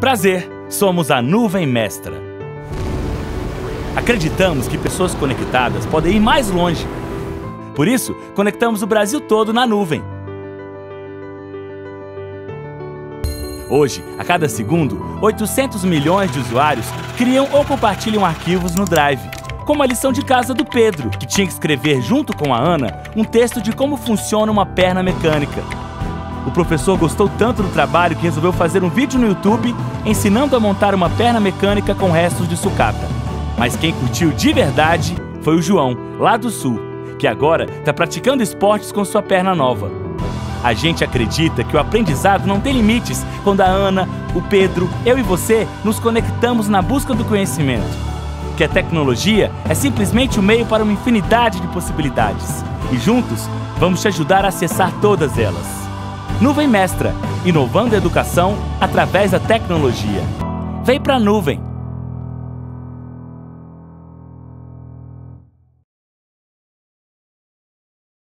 Prazer, somos a Nuvem Mestra. Acreditamos que pessoas conectadas podem ir mais longe. Por isso, conectamos o Brasil todo na nuvem. Hoje, a cada segundo, 800 milhões de usuários criam ou compartilham arquivos no Drive, como a lição de casa do Pedro, que tinha que escrever junto com a Ana um texto de como funciona uma perna mecânica. O professor gostou tanto do trabalho que resolveu fazer um vídeo no YouTube ensinando a montar uma perna mecânica com restos de sucata. Mas quem curtiu de verdade foi o João, lá do Sul, que agora está praticando esportes com sua perna nova. A gente acredita que o aprendizado não tem limites quando a Ana, o Pedro, eu e você nos conectamos na busca do conhecimento. Que a tecnologia é simplesmente um meio para uma infinidade de possibilidades. E juntos, vamos te ajudar a acessar todas elas. Nuvem Mestra, inovando a educação através da tecnologia. Vem pra nuvem!